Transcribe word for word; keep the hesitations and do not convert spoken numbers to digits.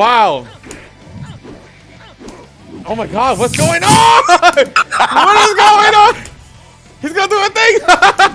Wow. Oh my god, what's going on? What is going on? He's gonna do a thing.